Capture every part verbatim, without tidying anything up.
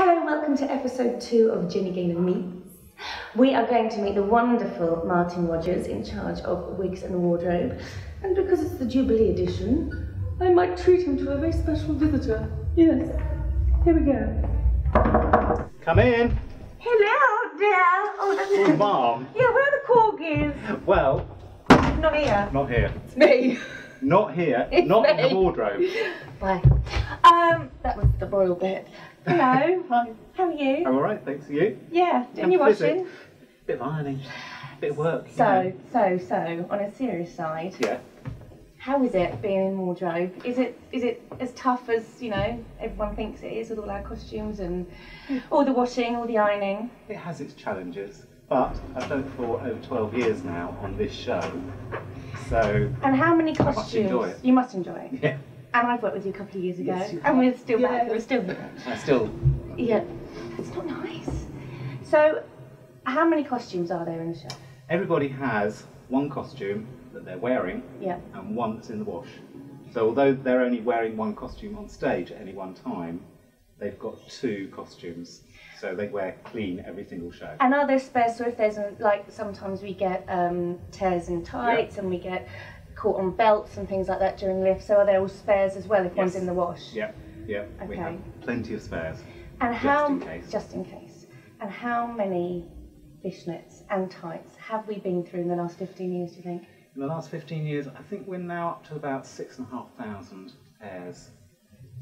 Hello, welcome to episode two of Jenny Gaynor Meets. We are going to meet the wonderful Martin Rogers in charge of wigs and wardrobe. And because it's the Jubilee edition, I might treat him to a very special visitor. Yes, here we go. Come in. Hello, dear. Oh, that's oh, Mom. Yeah, where are the corgis? Well, not here. Not here. It's me. Not here. It's not me. In the wardrobe. Why? Um, that was the royal bit. Hello. Hi. How are you? I'm all right, thanks. Are you? Yeah. Doing your washing? A bit of ironing. A bit of work. So, you know. so, so. On a serious side. Yeah. How is it being in wardrobe? Is it is it as tough as, you know, everyone thinks it is with all our costumes and all the washing, all the ironing? It has its challenges, but I've done it for over twelve years now on this show, so. And how many costumes? I must enjoy it. You must enjoy it. Yeah. And I've worked with you a couple of years ago, yes, and we're still yeah. back. We're still here. I still. Yeah. It's not nice. So, how many costumes are there in the show? Everybody has one costume that they're wearing, yeah. and one that's in the wash. So although they're only wearing one costume on stage at any one time, they've got two costumes, so they wear clean every single show. And are there spares? So if there's a, like sometimes we get um, tears in tights, yep. and we get caught on belts and things like that during lifts. So are there all spares as well if yes. one's in the wash? Yeah, yeah. Okay. We have plenty of spares. And just how? In case. Just in case. And how many fishnets and tights have we been through in the last fifteen years? Do you think? In the last fifteen years, I think we're now up to about six and a half thousand pairs.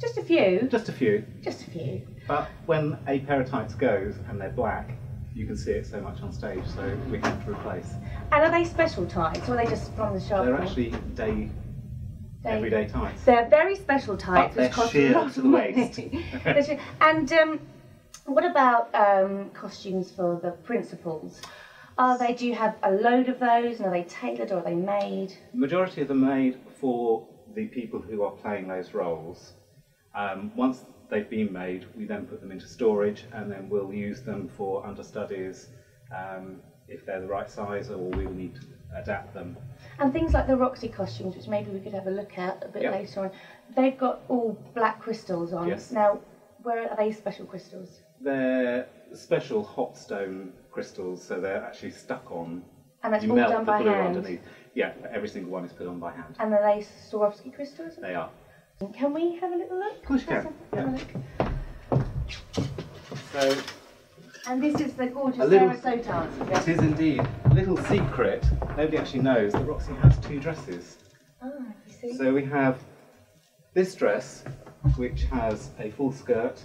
Just a few? Just a few. Just a few. But when a pair of tights goes and they're black, you can see it so much on stage, so we have to replace. And are they special tights, or are they just from the shop? They're point? actually day, day, everyday tights. They're very special tights, which cost a lot of money. And um, what about um, costumes for the principals? Are they, do you have a load of those, and are they tailored or are they made? The majority of them are made for the people who are playing those roles. Um, once they've been made, we then put them into storage, and then we'll use them for understudies um, if they're the right size, or we'll need to adapt them. And things like the Roxie costumes, which maybe we could have a look at a bit yep. later on, they've got all black crystals on. Yes. Now, where are they special crystals? They're special hot stone crystals, so they're actually stuck on. And that's you all melt done the by blue hand. Underneath. Yeah, every single one is put on by hand. And are they Swarovski crystals? They are. Can we have a little look? Of course you can. Yeah. Look. So. And this is the gorgeous little, Sarah Sotan. It is indeed. A little secret. Nobody actually knows that Roxie has two dresses. Ah, oh, you see. So we have this dress, which has a full skirt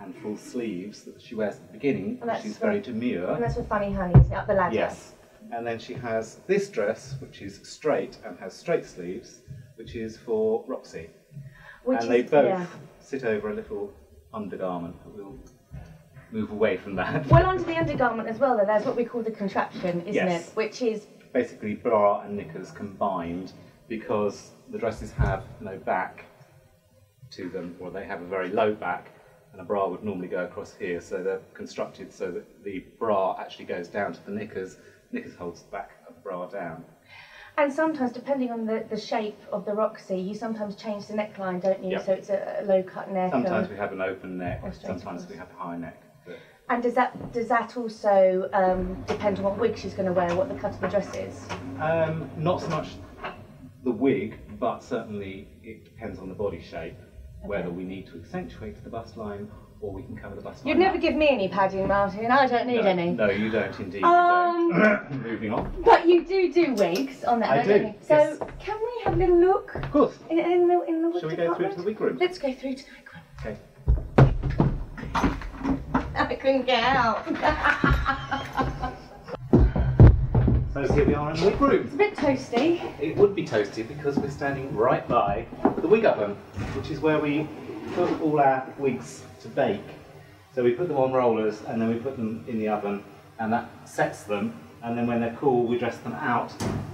and full sleeves that she wears at the beginning. And she's very demure. And that's for funny honeys up the ladder. Yes. And then she has this dress, which is straight and has straight sleeves, which is for Roxie. Which and is, they both yeah. sit over a little undergarment, but we'll move away from that. Well, onto the undergarment as well, though, there's what we call the contraption, isn't yes. it? Which is basically bra and knickers combined, because the dresses have no back to them, or they have a very low back. And a bra would normally go across here, so they're constructed so that the bra actually goes down to the knickers, knickers holds the back of the bra down. And sometimes, depending on the, the shape of the Roxie, you sometimes change the neckline, don't you? Yep. So it's a, a low-cut neck. Sometimes we have an open neck, sometimes across. we have a high neck. But... And does that, does that also um, depend on what wig she's going to wear, what the cut of the dress is? Um, not so much the wig, but certainly it depends on the body shape. Whether we need to accentuate the bust line, or we can cover the bust line. You'd never up. give me any padding, Martin. I don't need no, any. No, you don't indeed. Um, you don't. Moving on. But you do do wigs on that. I do. Don't you? So yes. can we have a little look? Of course. In, in the in the wig Shall we department? go through to the wig room? Let's go through to the wig room. Okay. I couldn't get out. So here we are in the wig room. It's a bit toasty. It would be toasty because we're standing right by the wig oven, which is where we put all our wigs to bake. So we put them on rollers and then we put them in the oven, and that sets them, and then when they're cool we dress them out.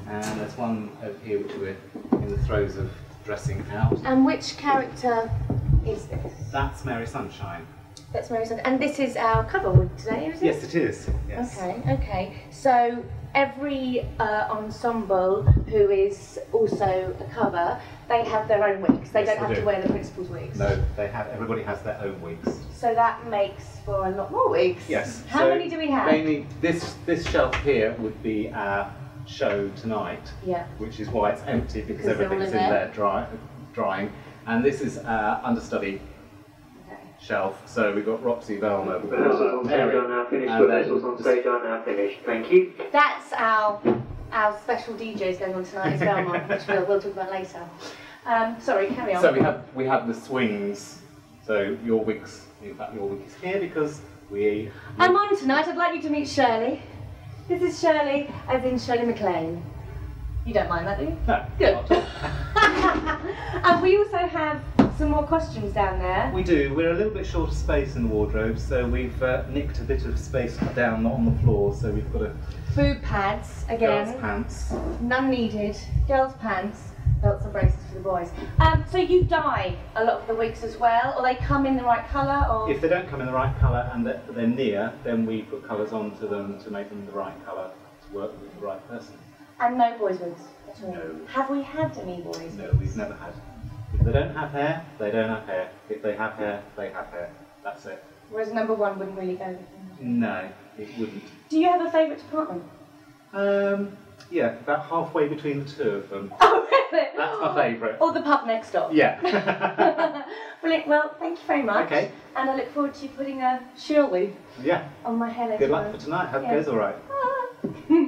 And there's one over here which we're in the throes of dressing out. And which character is this? That's Mary Sunshine. That's Mary Sunshine. And this is our cover today, is it? Yes, it is. Yes. Okay, okay. So every uh, ensemble who is also a cover, they have their own wigs. They yes, don't they have do. to wear the principal's wigs. No, they have. Everybody has their own wigs. So that makes for a lot more wigs. Yes. How so many do we have? Mainly this this shelf here would be our show tonight. Yeah. Which is why it's empty because, because everything's in there, there dry, drying. And this is our understudy shelf. So we've got Roxie, Velma, and then thank you. That's our our special D Js going on tonight is Velma, which we'll, we'll talk about later. Um, sorry, carry on. So we have we have the swings. So your wigs, in fact, your wig is here because we. I'm on tonight. I'd like you to meet Shirley. This is Shirley, as in Shirley MacLaine. You don't mind that, do you? No. Good. And we also have some more costumes down there. We do. We're a little bit short of space in the wardrobe, so we've uh, nicked a bit of space down on the floor. So we've got a food pads again. Girls' pants. None needed. Girls' pants. Belts and braces for the boys. Um, so you dye a lot of the wigs as well, or they come in the right colour, or if they don't come in the right colour and they're, they're near, then we put colours onto them to make them the right colour to work with the right person. And no boys' wigs at all. No. Have we had any boys' wigs? No, we've never had. If they don't have hair, they don't have hair. If they have hair, they have hair. That's it. Whereas number one wouldn't really go with them. No, it wouldn't. Do you have a favourite department? Um, yeah, about halfway between the two of them. Oh, really? That's my favourite. Or the pub next door. Yeah. Brilliant. Well, thank you very much. Okay. And I look forward to putting a Shirley yeah. on my hair later. Good luck for tonight. Hope yeah. it goes all right.